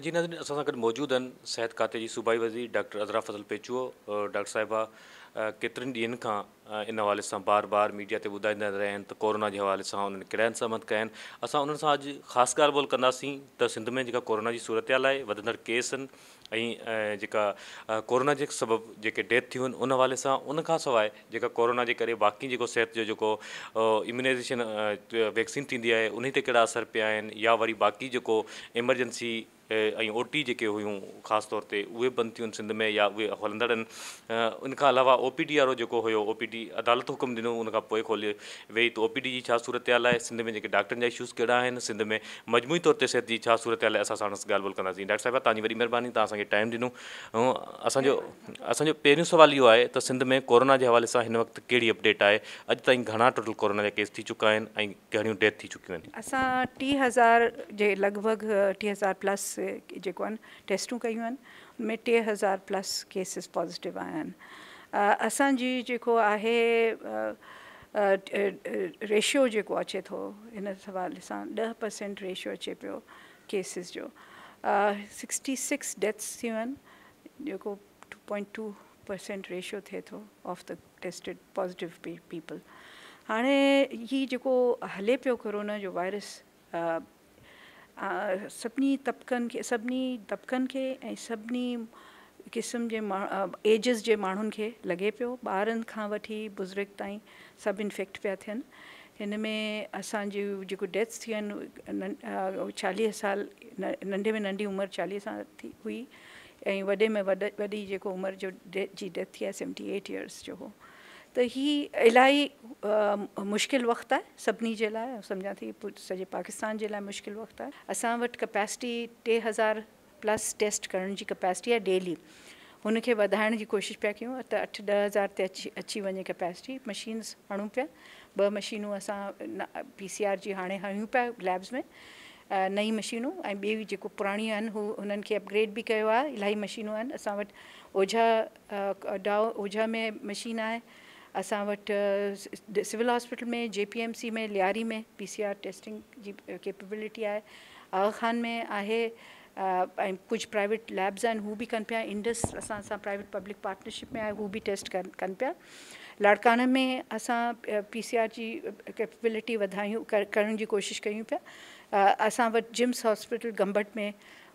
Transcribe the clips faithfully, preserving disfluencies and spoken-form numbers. जी नाज़रीन, असां गॾु मौजूद आहिनि सिहत खाते जी सूबाई वज़ीर डॉक्टर अज़रा फज़ल पेचूहो। डॉक्टर साहिबा, केतिरनि ॾींहंनि खां इन हवाले सां बार बार मीडिया ते ॿुधाईंदा रहिया आहिनि त कोरोना जे हवाले सां उन्हनि किराइनि सहमत कया आहिनि। असां उन्हनि सां अॼु ख़ासि ॻाल्हि ॿोल कंदासीं त सिंध में जेका कोरोना जी सूरत हाल आहे, वधंदड़ केस आहिनि ऐं जेका कोरोना जे सबबि जेके डेथ थियूं आहिनि उन हवाले सां, उन खां सवाइ जेका कोरोना जे करे बाक़ी जेको सिहत जो जेको इम्यूनाइज़ेशन वैक्सीन थींदी आहे उन ते कहिड़ा असर पिया आहिनि, या वरी बाक़ी जेको एमरजेंसी ऐं ओ टी जेके हुयूं ख़ासि तौर ते उहे बंदि थियूं आहिनि सिंध में या उहे हलंदड़ आहिनि। उनखां अलावा ओ पी डी वारो जेको हुयो, ओ पी डी अदालत हुकुम ॾिनो उनखां पोइ खोले वेई, त ओ पी डी जी छा सूरत हाल आहे, सिंध में जेके डॉक्टरनि जा इशूज़ कहिड़ा आहिनि, सिंध में मजमूई तौर ते सिहत जी छा सूरत हाल आहे, असां साण ॻाल्हि ॿोल कंदासीं। डॉक्टर साहिबा, तव्हांजी वॾी महिरबानी, तव्हां असांखे टाइम ॾिनो। ऐं असांजो असांजो पहिरियों सुवाल इहो आहे त सिंध में कोरोना जे हवाले सां हिन वक़्तु कहिड़ी अपडेट आहे? अॼु ताईं घणा टोटल कोरोना जा केस थी चुका आहिनि ऐं घणियूं डेथ थी चुकियूं आहिनि? असां टी हज़ार जे लॻभॻि टी हज़ार प्लस जेको आहिनि टेस्टूं कयूं आहिनि, उनमें टे हज़ार प्लस केसिस पॉजिटिव आया आहिनि। असांजी जेको आहे रेशियो जेको अचे थो हिन हवाले सां ॾह परसेंट रेशियो अचे पियो केसिस जो। सिक्सटी सिक्स डेथ्स थियूं आहिनि जेको two point two percent ratio थिए थो of the tested positive people. हाणे ही जेको हले पियो कोरोना जो वायरस सभिनी तबक़नि खे सभिनी तबक़नि खे ऐं सभिनी क़िस्म जे माण्हू एजिस जे माण्हुनि खे लॻे पियो, ॿारनि खां वठी बुज़ुर्ग ताईं सभु इन्फेक्ट पिया थियनि। हिन में असांजी जेको डेथ्स थी आहिनि चालीह साल नंढे में नंढी उमिरि चालीह साल थी हुई ऐं वॾे में वॾे वॾी जेको उमिरि जो डे जी डेथ थी आहे सेवनटी एट ईयर्स जो हो। त ही इलाही मुश्किल वक़्तु आहे सभिनी जे लाइ, सम्झा थी सॼे पाकिस्तान जे लाइ मुश्किल वक़्तु आहे। असां वटि कैपेसिटी टे हज़ार प्लस टेस्ट करण जी कैपेसिटी आहे डेली, हुनखे वधाइण जी कोशिशि पिया कयूं त अठ ॾह हज़ार ते अची अची वञे कैपेसिटी। मशीन्स हणूं पिया, ॿ मशीनूं असां पी सी आर जी हाणे हणूं पिया लैब्स में, नई मशीनूं ऐं ॿियूं जेको पुराणी आहिनि हू उन्हनि खे अपग्रेड बि कयो आहे। इलाही मशीनूं आहिनि असां वटि, ओझा डाओ ओझा में मशीन आहे असां वटि, सिविल हॉस्पिटल में, जे पी एम सी में, लियारी में पी सी आर टेस्टिंग जी कैपेबिलिटी आहे, आगा खान में आहे ऐं कुझु प्राइवेट लैब्स आहिनि हू बि कनि पिया। इंडस असां सां प्राइवेट पब्लिक पार्टनरशिप में आहे, हू बि टेस्ट कनि कनि पिया। लाड़काना में असां पी सी आर जी कैपेबिलिटी वधायूं कर, करण जी कोशिशि कयूं पिया। असां वटि जिम्स हॉस्पिटल गंबट में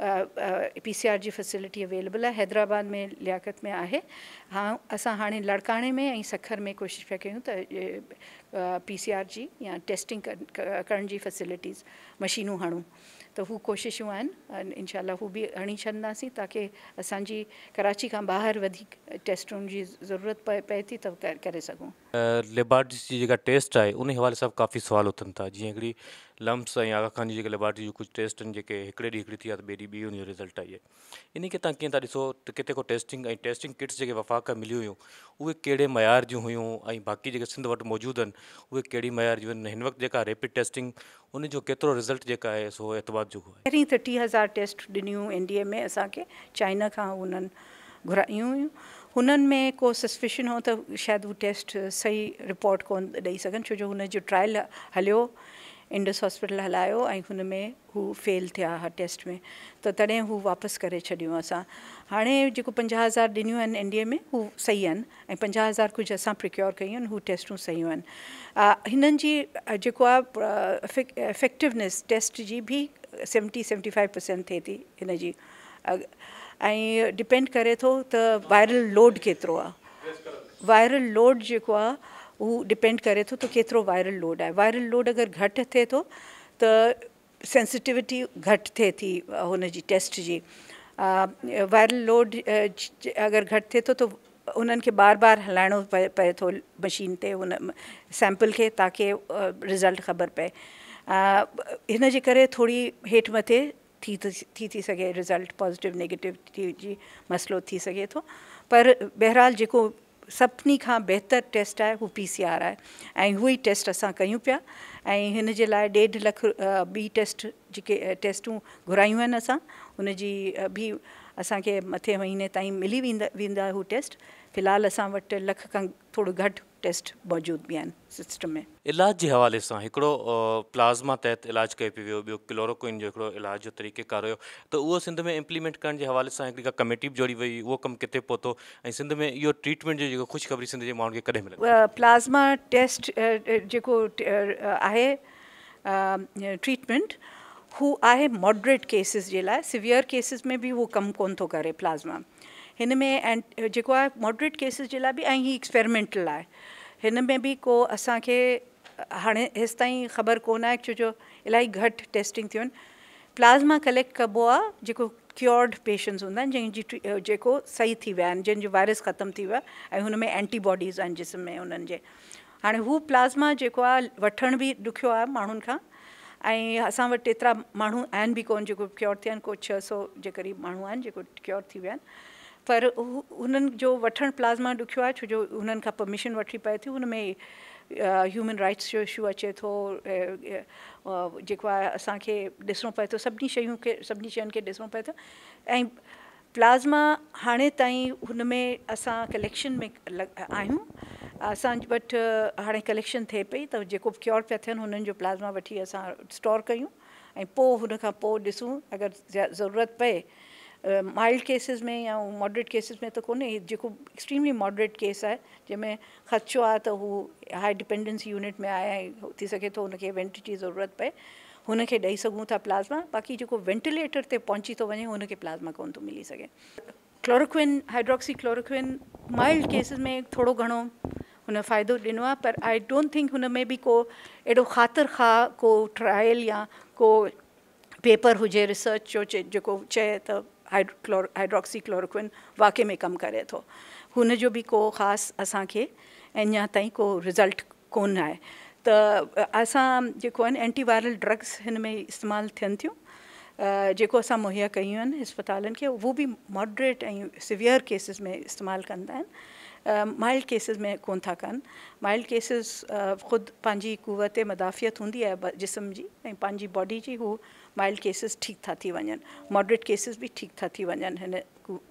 पी सी आर जी फैसिलिटी अवेलेबल आहे, हैदराबाद में लियाकत में आहे। हा, असां हाणे लाड़काणे में ऐं सखर में कोशिशि पिया कयूं त पी सी आर जी या टेस्टिंग करण जी फैसिलिटीज़ मशीनूं हणूं, त हू कोशिशूं आहिनि। इंशाल्लाह हू बि हणी छॾंदासीं ताकी असांजी कराची खां ॿाहिरि वधीक टेस्टुनि जी ज़रूरत पए पए थी त करे सघूं। लेबॉर्ट्रीज़ जी जेका टेस्ट आहे उन हवाले सां काफ़ी सुवाल उथनि था, जीअं हिकिड़ी लम्स ऐं आगा खान जी जेके लेबॉर्ट्री जूं कुझु टेस्ट आहिनि जेके हिकिड़े ॾींहुं हिकिड़ी थी आहे त ॿिए ॾींहुं ॿी हुनजो रिज़ल्ट आई आहे, इन खे तव्हां कीअं था ॾिसो त किथे को टेस्टिंग ऐं टेस्टिंग किट्स जेके वफ़ाक़ मिली हुयूं उहे कहिड़े मयार जूं हुयूं ऐं बाक़ी जेके सिंध वटि मौजूदु आहिनि उहे कहिड़ी मयार जूं आहिनि? हिन वक़्तु जेका रैपिड टेस्टिंग उन जो केतिरो रिज़ल्ट जेका आहे सो एतबाद जो आहे? पहिरीं त टी हज़ार टेस्ट ॾिनियूं एन डी ए में असांखे, चाइना खां उन्हनि घुरायूं हुयूं। हुननि में को सस्पेशन हो त शायदि हू टेस्ट सही रिपोर्ट कोन ॾेई सघनि, छो जो हुनजो ट्रायल हलियो, इंडस हॉस्पिटल हलायो ऐं हुन में हू फेल थिया हा टेस्ट में, त तॾहिं हू वापसि करे छॾियूं असां। हाणे जेको पंजाह हज़ार ॾिनियूं आहिनि एन डी ए में हू सही आहिनि ऐं पंजाह हज़ार कुझु असां प्रिक्योर कयूं आहिनि, हू टेस्टूं सहियूं आहिनि। हिननि जी जेको आहे इफेक्टिवनेस टेस्ट जी बि सेवनटी सेवनटी फाइव परसेंट थिए थी हिन जी, ऐं डिपेंड करे थो त वायरल लोड केतिरो आहे। वायरल लोड जेको आहे हू डिपेंड करे थो त केतिरो वायरल लोड आहे। वायरल लोड अगरि घटि थिए थो त सेंसिटिविटी घटि थिए थी हुनजी टेस्ट जी। वायरल लोड अगरि घटि थिए थो त उन्हनि खे बार बार हलाइणो पए पए थो मशीन ते हुन सैम्पल खे ताकी रिज़ल्ट ख़बर पए। हिन जे करे थोरी हेठि मथे थी थी थी सघे, रिज़ल्ट पॉज़िटिव नेगेटिव जी मसइलो थी सघे थो। पर बहरहाल जेको सभिनी खां बहितर टेस्ट आहे हू पी सी आर आहे ऐं उहे ई टेस्ट असां कयूं पिया ऐं हिन जे लाइ ॾेढ लख ॿी टेस्ट जेके टेस्टूं घुरायूं आहिनि असां, हुन जी बि असांखे मथे महीने ताईं मिली वेंदा वेंदा हू टेस्ट। फ़िलहाल असां वटि लख खां थोरो घटि टेस्ट मौजूद भी आहिनि सिस्टम में। इलाज के हवाले से हिकिड़ो प्लाज्मा तहत इलाज कयो पियो, बियो क्लोरोक्विन जो हिकिड़ो इलाज जो तरीक़ेकार हुयो, तो उहो सिंध में इम्प्लीमेंट करण के हवाले से हिकिड़ी का कमेटी भी जोड़ी वई, उहो कम किथे पहुतो ऐं सिंध में इहो ट्रीटमेंट जो खुशखबरी सिंध के माण्हुनि खे कॾहिं मिलंदी? प्लाज्मा टेस्ट जेको आहे ट्रीटमेंट हू आहे मॉडरेट केसिस जे लाइ, सिवियर केसिस में बि हू कमु कोन थो करे प्लाज्मा। हिन में एंड जेको आहे मॉडरेट केसिस जे लाइ बि ऐं ही एक्सपेरिमेंटल आहे, हिन में बि को असांखे हाणे हेसि ताईं ख़बर कोन आहे छो जो इलाही घटि टेस्टिंग थियूं आहिनि। प्लाज्मा कलेक्ट कबो आहे जेको क्योर्ड पेशेंट्स हूंदा आहिनि जंहिंजी जेको सही थी विया आहिनि, जंहिंजो वायरस ख़तमु थी वियो आहे ऐं हुन में एंटीबॉडीज़ आहिनि जिस्म में उन्हनि जे। हाणे हू प्लाज्मा जेको आहे वठण बि ॾुखियो आहे माण्हुनि खां ऐं असां वटि एतिरा माण्हू आहिनि बि कोन जेको क्योर थिया आहिनि, को छह सौ जे क़रीब माण्हू आहिनि जेको क्योर थी विया आहिनि, पर उन्हनि जो वठणु प्लाज़्मा ॾुखियो आहे छो जो उन्हनि खां परमिशन वठणी पए थी। हुन में ह्यूमन राइट्स जो इशू अचे थो जेको आहे असांखे ॾिसणो पए थो, सभिनी शयूं खे सभिनी शयुनि खे ॾिसणो पए थो। ऐं प्लाज़्मा हाणे ताईं हुन में असां कलेक्शन में आहियूं, असां वटि हाणे कलेक्शन थिए पई त जेको क्योर पिया थियनि हुननि जो प्लाज़्मा वठी असां स्टोर कयूं ऐं पोइ हुन खां पोइ ॾिसूं अगरि ज़रूरत पए माइल्ड केसिस में या मॉडरेट केसिस में त कोन्हे, जेको एक्सट्रीमली मॉडरेट केस आहे जंहिंमें ख़दशो आहे त हू हाई डिपेंडेंसी यूनिट में आहे ऐं थी सघे थो हुनखे वेंट जी ज़रूरत पए, हुनखे ॾेई सघूं था प्लाज़्मा। बाक़ी जेको वेंटिलेटर ते पहुची थो वञे हुनखे प्लाज़्मा कोन थो मिली सघे। Chloroquine, hydroxychloroquine mild cases में थोरो घणो हुन फ़ाइदो ॾिनो आहे, पर आई डोंट थिंक हुन में बि को एॾो ख़ातिर खा को ट्रायल या को पेपर हुजे रिसर्च जो जेको चए त हाइड्रो क्लोर हाइड्रोक्सी क्लोरोक्विन वाक़ई में कमु करे थो, हुन जो बि को ख़ासि असांखे अञा ताईं को रिज़ल्ट कोन आहे। त असां जेको आहिनि एंटीवायरल ड्रग्स हिन में इस्तेमालु थियनि थियूं जेको असां मुहैया कयूं आहिनि इस्पतालनि खे, उहो बि मॉडरेट ऐं सिवियर केसिस में इस्तेमालु कंदा आहिनि, माइल्ड केसिस में कोन था कनि। माइल्ड केसिस ख़ुदि पंहिंजी कुवत मदाफ़ियत हूंदी आहे जिस्म जी ऐं पंहिंजी बॉडी जी, हू माइल्ड केसिस ठीकु था थी वञनि, मॉडरेट केसिस बि ठीकु था थी वञनि हिन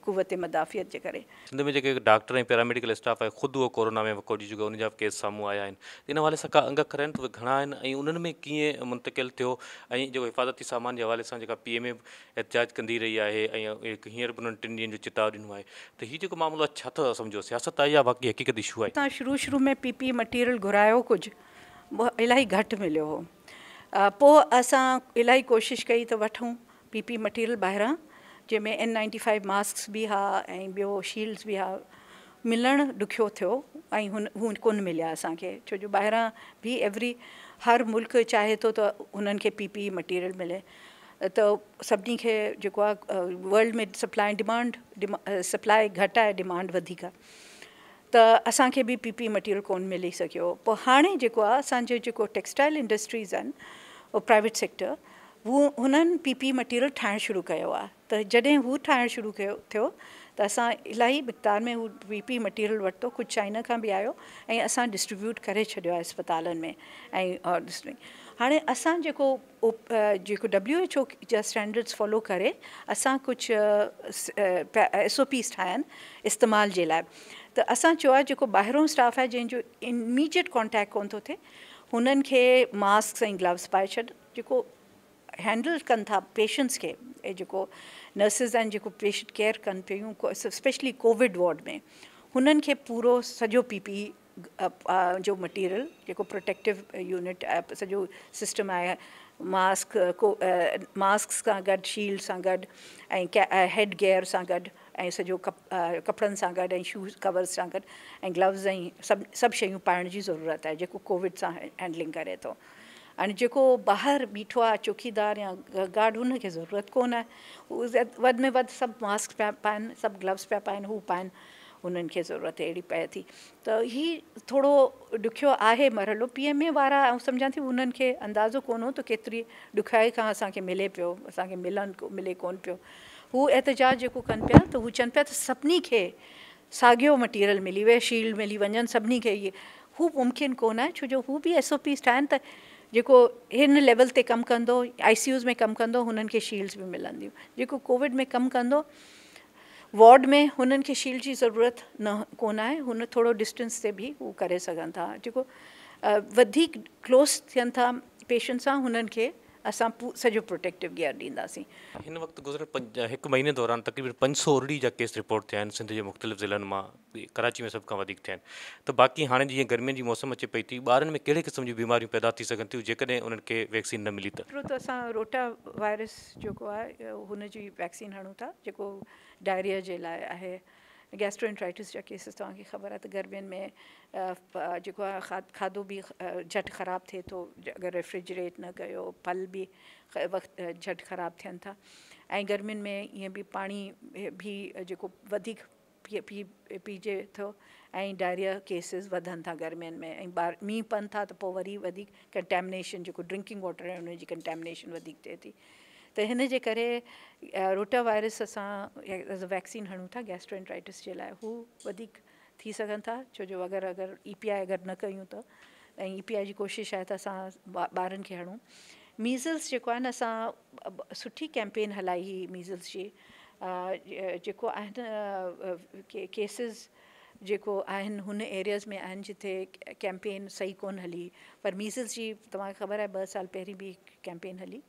कुवत मदाफ़ियत जे करे। सिंध में जेके डॉक्टर ऐं पैरामेडिकल स्टाफ आहे ख़ुदि उहो कोरोना में वको जी चुको, उन जा केस साम्हूं आया आहिनि, इन हवाले सां का अंग करनि त घणा आहिनि ऐं उन्हनि में कीअं मुंतकिल थियो ऐं जेको हिफ़ाज़ती सामान जे हवाले सां जेका पी एम ए एहतिजाज कंदी रही आहे ऐं हींअर बि उन्हनि टिनि ॾींहंनि जो चिताव ॾिनो आहे, त हीउ जेको मामिलो आहे छा था सम्झो, सियासत आहे या बाक़ी हक़ीक़त इशू आहे? तव्हां शुरू शुरू में पी पी मटीरियल घुरायो, कुझु इलाही घटि मिलियो हो, पोइ असां इलाही कोशिशि कई त वठूं पी पी मटीरियल ॿाहिरां जंहिंमें एन नाइंटी फाइव मास्क बि हा ऐं ॿियो शील्ड्स बि हा, मिलणु ॾुखियो थियो ऐं हुन हू कोन मिलिया असांखे छो जो ॿाहिरां बि एवरी हर मुल्क चाहे थो त हुननि खे पी पी मटीरियल मिले, त सभिनी खे जेको आहे वर्ल्ड में सप्लाई डिमांड सप्लाई घटि आहे डिमांड वधीक आहे, त असांखे बि पी पी मटीरियल कोन मिली सघियो। पोइ हाणे जेको आहे असांजो जेको टेक्सटाइल इंडस्ट्रीज़ आहिनि उहो प्राइवेट सेक्टर, हू हुननि पी पी मटीरियल ठाहिणु शुरू कयो आहे, त जॾहिं हू ठाहिणु शुरू कयो थियो त असां इलाही मिक़दार में हू पी पी मटीरियल वरितो, कुझु चाइना खां बि आयो ऐं असां डिस्ट्रीब्यूट करे छॾियो आहे इस्पतालनि में ऐं और हाणे असां जेको जेको डब्ल्यू एच ओ जा स्टैंडर्ड्स फॉलो करे असां कुझु एस ओ पीस ठाहिया आहिनि इस्तेमाल जे लाइ, त असां चयो आहे जेको ॿाहिरों स्टाफ आहे जंहिंजो इमीडिएट कॉन्टैक्ट कोन थो थिए हुननि खे मास्क ऐं ग्लव्स पाए छॾ, जेको हैंडल कनि था पेशेंट्स खे जेको नर्सिस आहिनि जेको पेशेंट केयर कनि पियूं स्पेशली कोविड वॉर्ड में, हुननि खे पूरो सॼो पी पी जो मटीरियल जेको प्रोटेक्टिव यूनिट आहे सॼो सिस्टम आहे मास्क को मास्क सां गॾु शील्ड सां गॾु ऐं हेड गियर सां गॾु ऐं सॼो कप कपिड़नि सां गॾु ऐं शूज़ कवर्स सां गॾु ऐं ग्लव्स ऐं सभु सभु शयूं पाइण जी ज़रूरत आहे जेको कोविड सां हैंडलिंग करे थो। हाणे जेको ॿाहिरि बीठो आहे चौकीदार या गार्ड हुनखे ज़रूरत कोन आहे, वधि में वधि सभु मास्क पिया पाइनि सभु ग्लव्स पिया पाइनि हू पाइनि, उन्हनि खे ज़रूरत अहिड़ी पए थी, त हीउ थोरो ॾुखियो आहे मरहलो। पी एम ए वारा ऐं सम्झां थी उन्हनि खे अंदाज़ो कोन हो त केतिरी ॾुखियाई खां असांखे मिले पियो, असांखे मिलनि मिले कोन पियो। हू एहतिजाज जेको कनि पिया त हू चवनि पिया त सभिनी खे साॻियो मटीरियल मिली वियो, शील्ड मिली वञनि सभिनी खे, इहे हू मुमकिन कोन आहे छो जो हू बि एस ओ पीस ठाहिनि त जेको हिन लेवल ते कमु कंदो आई सी यूज़ में कमु कंदो हुननि खे शील्ड्स बि मिलंदियूं, जेको कोविड में कमु कंदो वार्ड में हुनन खे शील्ड जी ज़रूरत न कोन आहे, हुन थोरो डिस्टेंस ते बि हू करे सघनि था, जेको वधीक क्लोज थियनि था पेशेंट सां, हुनन खे असां सॼो प्रोटेक्टिव गियर ॾींदासीं। हिन वक़्तु गुज़िरियल हिकु महीने दौरान तक़रीबन पंज सौ उरड़ी जा केस रिपोर्ट थिया आहिनि सिंध जे मुख़्तलिफ़ ज़िलनि मां, कराची में सभु खां वधीक थिया आहिनि। त बाक़ी हाणे जीअं गर्मियुनि जी मौसम अचे पई थी, ॿारनि में कहिड़े क़िस्म जूं बीमारियूं पैदा थी सघनि थियूं जेकॾहिं उन्हनि खे वैक्सीन न मिली? त हिकिड़ो त असां रोटा वायरस जेको आहे हुनजी वैक्सीन हणूं था, जेको डायरिया जे लाइ आहे। गैस्ट्रोएंट्राइटिस जा केसेस तव्हांखे ख़बर आहे त गर्मियुनि में जेको आहे खा खाधो बि झटि ख़राबु थिए थो, अगरि रेफ्रिजरेट न कयो, फल बि वक़्तु झटि ख़राबु थियनि था, ऐं गर्मियुनि में ईअं बि पाणी बि जेको वधीक पी पी पीजे थो, ऐं डायरिया केसेस वधनि था गर्मियुनि में। ऐं ॿार मींहुं पवनि था त पोइ वरी वधीक कंटेमिनेशन, जेको ड्रिंकिंग वाटर आहे उनजी कंटेमिनेशन वधीक थिए थी। तो हिन जे करे रोटा वायरस असां एज़ अ वैक्सीन हणूं था गैस्ट्रोएंट्राइटिस जे लाइ, हू वधीक थी सघनि था, छो जो अगरि अगरि ई पी आई अगरि न कयूं त, ऐं ई पी आई जी कोशिशि आहे त असां ॿारनि खे हणूं। मीज़ल्स जेको आहे न, असां सुठी कैंपेन हलाई हुई मीज़ल्स जी, जेको आहिनि के, केसिस जेको आहिनि हुन एरियाज़ में आहिनि जिथे कैंपेन सही कोन हली, पर मीज़ल्स जी तव्हांखे ख़बर आहे ॿ साल पहिरीं बि कैंपेन हली,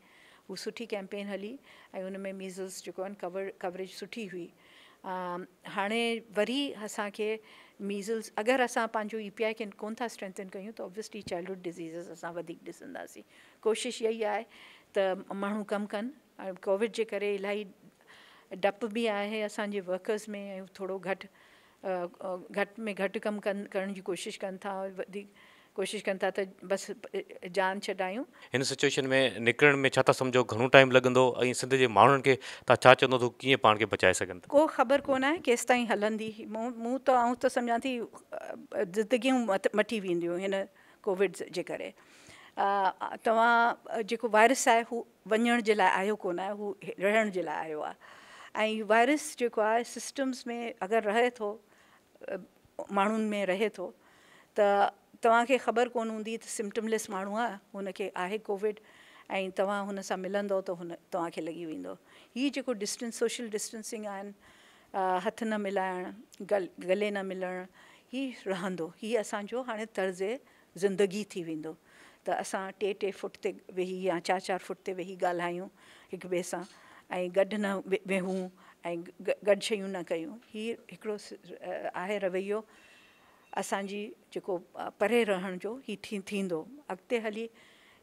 वो सुठी कैंपेन हली ऐं उनमें मीज़ल्स जो कवर कवरेज सुठी हुई। हाणे वरी असांखे मीज़ल्स अगरि असां पंहिंजो ई पी आई खे कोन था स्ट्रेंथन कयूं त ऑब्वियसली चाइल्डहुड डिज़ीज़िस असां वधीक ॾिसंदासीं। कोशिशि इहा ई आहे त माण्हू कमु कनि, कोविड जे करे इलाही डप बि आहे असांजे वर्कर्स में, ऐं थोरो घटि घटि में घटि कमु कनि करण जी कोशिशि कनि था, वधीक कोशिश कनि था त बसि जान छॾायूं। हिन सिचुएशन में निकिरण में छा था सम्झो घणो टाइम लॻंदो, ऐं सिंध जे माण्हुनि खे तव्हां छा चवंदो त कीअं पाण खे बचाए सघनि था? को ख़बर कोन आहे केसि ताईं हलंदी। मूं मूं त आऊं त सम्झां थी ज़िंदगियूं मटी वेंदियूं हिन कोविड जे करे। तव्हां जेको वायरस आहे हू वञण जे लाइ आयो कोन आहे, हू रहण जे लाइ आयो आहे, ऐं वायरस जेको आहे सिस्टम्स में अगरि रहे थो, माण्हुनि में रहे थो, त तव्हांखे ख़बर कोन हूंदी त सिम्टमलेस माण्हू आहे, हुनखे आहे कोविड, ऐं तव्हां हुन सां मिलंदो त हुन तव्हांखे लॻी वेंदो। हीअ जेको डिस्टेंस सोशल डिस्टेंसिंग आहिनि, हथ न मिलाइणु, गल गले न मिलणु, हीअ रहंदो, हीअ असांजो हाणे तर्ज़ ज़िंदगी थी वेंदो। त असां टे टे फुट ते वेही या चारि चारि फुट ते वेही ॻाल्हायूं हिक ॿिए सां, ऐं गॾु न वेहूं ऐं गॾु शयूं न कयूं, हीअ हिकिड़ो आहे रवैयो असांजी जेको परे रहण जो ही थी थींदो। अॻिते हली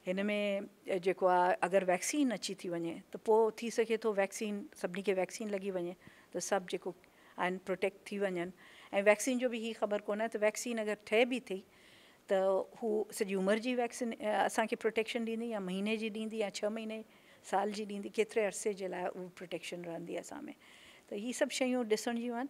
हिन में जेको आहे अगरि वैक्सीन अची थी वञे त पोइ थी सघे थो वैक्सीन सभिनी खे वैक्सीन लॻी वञे त सभु जेको आहिनि प्रोटेक्ट थी वञनि। ऐं वैक्सीन जो बि ही ख़बर कोन्हे त वैक्सीन अगरि ठहे बि थी त हू सॼी उमिरि जी वैक्सीन असांखे प्रोटेक्शन ॾींदी, या महीने जी ॾींदी, या छह महीने साल जी ॾींदी, केतिरे अरसे जे लाइ उहा प्रोटेक्शन रहंदी असां में। त इहे सभु शयूं ॾिसण जूं आहिनि।